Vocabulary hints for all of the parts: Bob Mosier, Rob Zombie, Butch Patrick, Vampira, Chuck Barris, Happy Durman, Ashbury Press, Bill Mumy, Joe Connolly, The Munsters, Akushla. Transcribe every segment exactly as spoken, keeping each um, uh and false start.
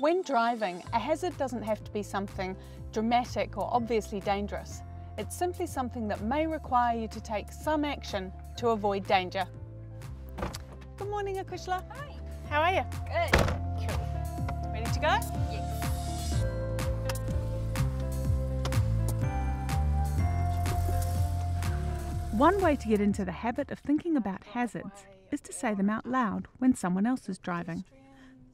When driving, a hazard doesn't have to be something dramatic or obviously dangerous. It's simply something that may require you to take some action to avoid danger. Good morning, Akushla. Hi. How are you? Good. Cool. Ready to go? Yes. One way to get into the habit of thinking about hazards is to say them out loud when someone else is driving.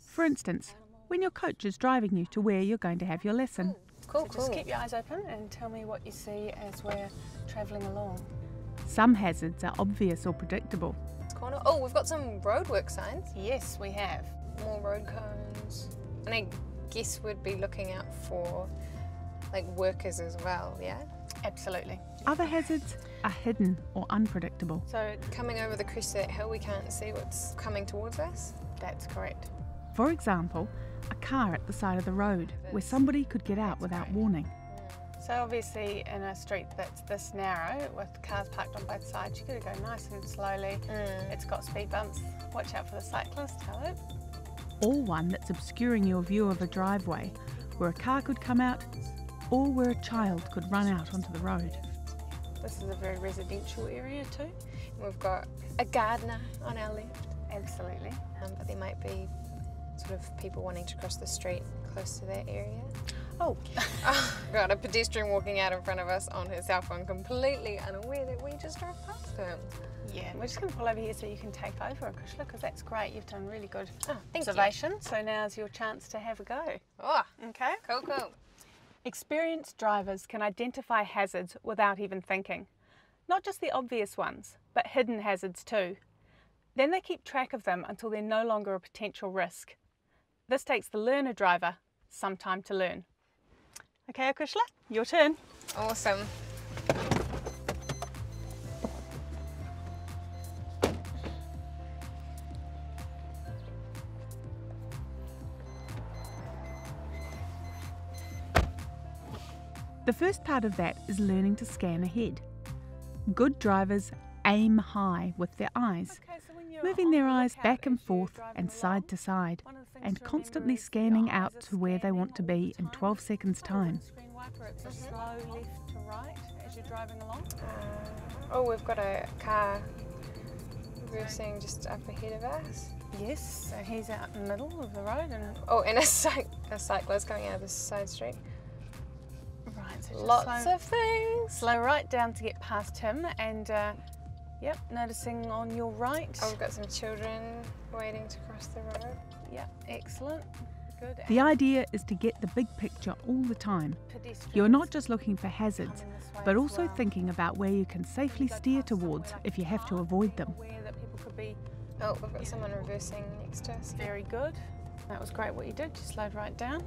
For instance, when your coach is driving you to where you're going to have your lesson. Cool, so cool. Just keep your eyes open and tell me what you see as we're travelling along. Some hazards are obvious or predictable. Corner. Oh, we've got some roadwork signs. Yes, we have. More road cones. And I guess we'd be looking out for like workers as well, yeah? Absolutely. Other hazards are hidden or unpredictable. So coming over the crest of that hill, we can't see what's coming towards us? That's correct. For example, a car at the side of the road where somebody could get out without warning. So obviously in a street that's this narrow with cars parked on both sides, you've got to go nice and slowly. Mm. It's got speed bumps. Watch out for the cyclist, hello. Or one that's obscuring your view of a driveway where a car could come out, or where a child could run out onto the road. This is a very residential area too. We've got a gardener on our left. Absolutely. Um, but there might be sort of people wanting to cross the street close to that area. Oh. Oh God, a pedestrian walking out in front of us on her cell phone, completely unaware that we just drove past him. Yeah, we're just going to pull over here so you can take over, Akushla, because that's great. You've done really good oh, observation. You. So now's your chance to have a go. Oh, okay. Cool, cool. Experienced drivers can identify hazards without even thinking. Not just the obvious ones, but hidden hazards too. Then they keep track of them until they're no longer a potential risk. This takes the learner driver some time to learn. Okay, Akushla, your turn. Awesome. The first part of that is learning to scan ahead. Good drivers aim high with their eyes, okay, so moving their eyes back and forth and side to side, and constantly scanning out to where they want to be in twelve seconds time. Oh, we've got a car reversing just up ahead of us. Yes, so he's out in the middle of the road. And oh, and a, cyc a cyclist going out of the side street. So lots slow, of things. Slow right down to get past him and, uh, yep, noticing on your right. Oh, we've got some children waiting to cross the road. Yep, excellent. Good. The idea is to get the big picture all the time. You're not just looking for hazards, but also well. thinking about where you can safely you steer towards if you have to avoid them. That people could be, oh, we've got someone reversing next to us. Very good. That was great what you did, you slowed right down.